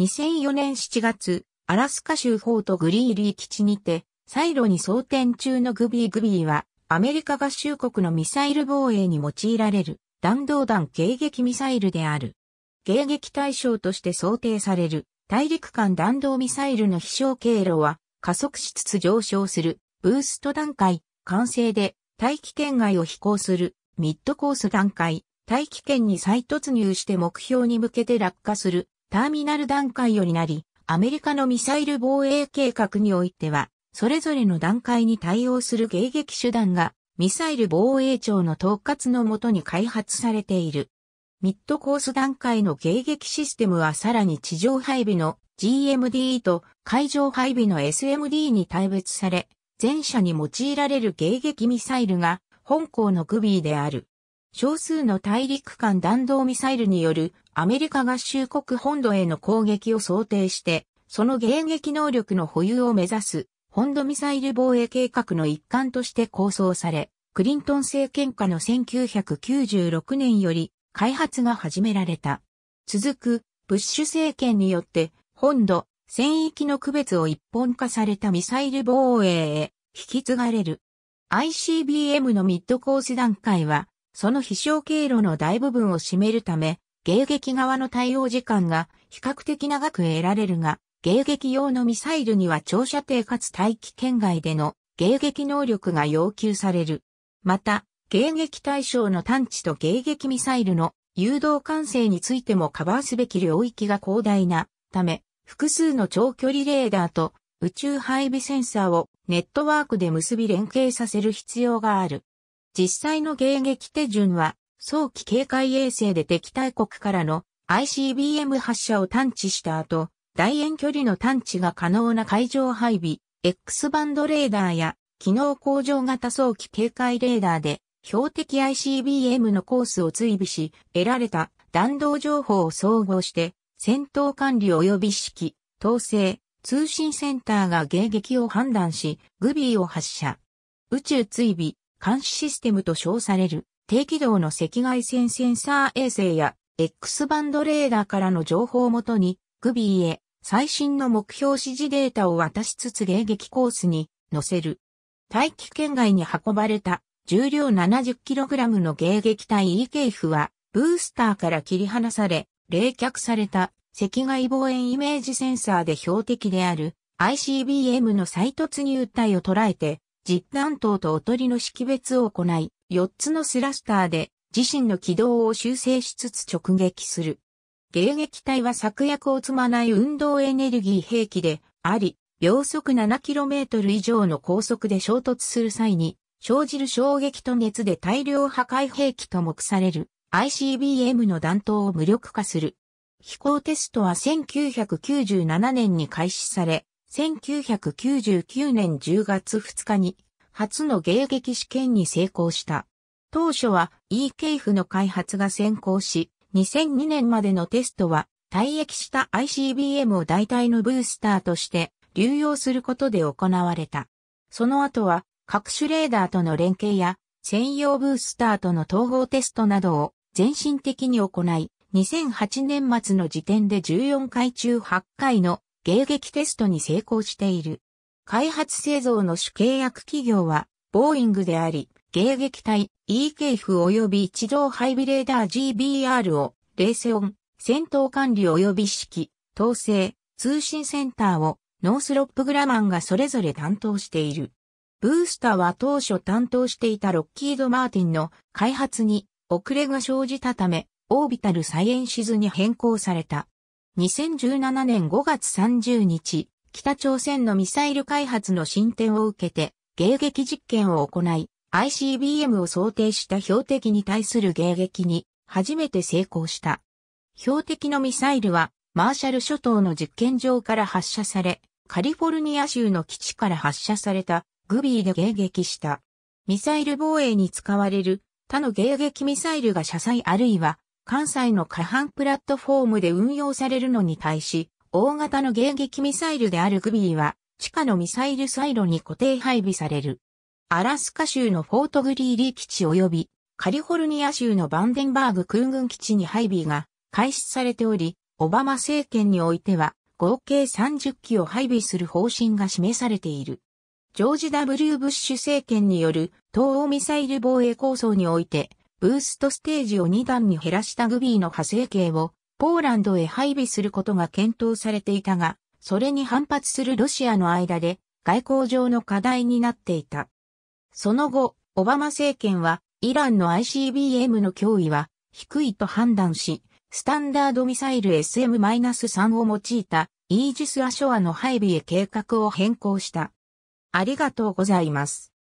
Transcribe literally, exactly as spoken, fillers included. にせんよねんしちがつ、アラスカ州フォートグリーリー基地にて、再度に装填中のグビーグビーは、アメリカ合衆国のミサイル防衛に用いられる弾道弾迎撃ミサイルである。迎撃対象として想定される大陸間弾道ミサイルの飛翔経路は、加速しつつ上昇するブースト段階、完成で大気圏外を飛行するミッドコース段階、大気圏に再突入して目標に向けて落下するターミナル段階よりなり、アメリカのミサイル防衛計画においては、それぞれの段階に対応する迎撃手段が、ミサイル防衛庁の統括のもとに開発されている。ミッドコース段階の迎撃システムはさらに地上配備の ジーエムディー と海上配備の エスエムディー に大別され、前者に用いられる迎撃ミサイルが本項のグビーである。少数の大陸間弾道ミサイルによるアメリカ合衆国本土への攻撃を想定して、その迎撃能力の保有を目指す本土ミサイル防衛計画の一環として構想され、クリントン政権下のせんきゅうひゃくきゅうじゅうろくねんより開発が始められた。続く、ブッシュ政権によって本土、戦域の区別を一本化されたミサイル防衛へ引き継がれる。アイシービーエム のミッドコース段階は、その飛翔経路の大部分を占めるため、迎撃側の対応時間が比較的長く得られるが、迎撃用のミサイルには長射程かつ大気圏外での迎撃能力が要求される。また、迎撃対象の探知と迎撃ミサイルの誘導管制についてもカバーすべき領域が広大なため、複数の長距離レーダーと宇宙配備センサーをネットワークで結び連携させる必要がある。実際の迎撃手順は、早期警戒衛星で敵対国からの アイシービーエム 発射を探知した後、大遠距離の探知が可能な海上配備、X バンドレーダーや、機能向上型早期警戒レーダーで、標的 アイシービーエム のコースを追尾し、得られた弾道情報を総合して、戦闘管理及び指揮、統制、通信センターが迎撃を判断し、グビーを発射。宇宙追尾、監視システムと称される、低軌道の赤外線センサー衛星や、X バンドレーダーからの情報をもとに、グビーへ最新の目標指示データを渡しつつ迎撃コースに乗せる。大気圏外に運ばれた重量 ななじゅっキログラム の迎撃体 イーケーエフ はブースターから切り離され冷却された赤外望遠イメージセンサーで標的である アイシービーエム の再突入体を捉えて実弾頭とおとりの識別を行いよっつのスラスターで自身の軌道を修正しつつ直撃する。迎撃体は策略を積まない運動エネルギー兵器であり、秒速 ななキロメートル 以上の高速で衝突する際に、生じる衝撃と熱で大量破壊兵器と目される アイシービーエム の弾頭を無力化する。飛行テストはせんきゅうひゃくきゅうじゅうななねんに開始され、せんきゅうひゃくきゅうじゅうきゅうねんじゅうがつふつかに初の迎撃試験に成功した。当初は イーケーエフ の開発が先行し、にせんにねんまでのテストは、退役した アイシービーエム を代替のブースターとして流用することで行われた。その後は、各種レーダーとの連携や、専用ブースターとの統合テストなどを全身的に行い、にせんはちねんまつの時点でじゅうよんかいちゅうはちかいの迎撃テストに成功している。開発製造の主契約企業は、ボーイングであり、迎撃隊 イーケーエフ 及び地上配備レーダー ジービーアール を冷静音、戦闘管理及び指揮、統制、通信センターをノースロップ・グラマンがそれぞれ担当している。ブースターは当初担当していたロッキード・マーティンの開発に遅れが生じたため、オービタル・サイエンシズに変更された。にせんじゅうななねんごがつさんじゅうにち、北朝鮮のミサイル開発の進展を受けて迎撃実験を行い、アイシービーエム を想定した標的に対する迎撃に初めて成功した。標的のミサイルはマーシャル諸島の実験場から発射され、カリフォルニア州の基地から発射されたグビーで迎撃した。ミサイル防衛に使われる他の迎撃ミサイルが車載あるいは艦載の可搬プラットフォームで運用されるのに対し、大型の迎撃ミサイルであるグビーは地下のミサイルサイロに固定配備される。アラスカ州のフォートグリーリー基地及びカリフォルニア州のバンデンバーグ空軍基地に配備が開始されており、オバマ政権においては、合計さんじゅっきを配備する方針が示されている。ジョージ ダブリュー ブッシュ政権による東欧ミサイル防衛構想において、ブーストステージをにだんに減らしたグビーの派生系をポーランドへ配備することが検討されていたが、それに反発するロシアの間で外交上の課題になっていた。その後、オバマ政権はイランの アイシービーエム の脅威は低いと判断し、スタンダードミサイル エスエムさん を用いたイージス・アショアの配備へ計画を変更した。ありがとうございます。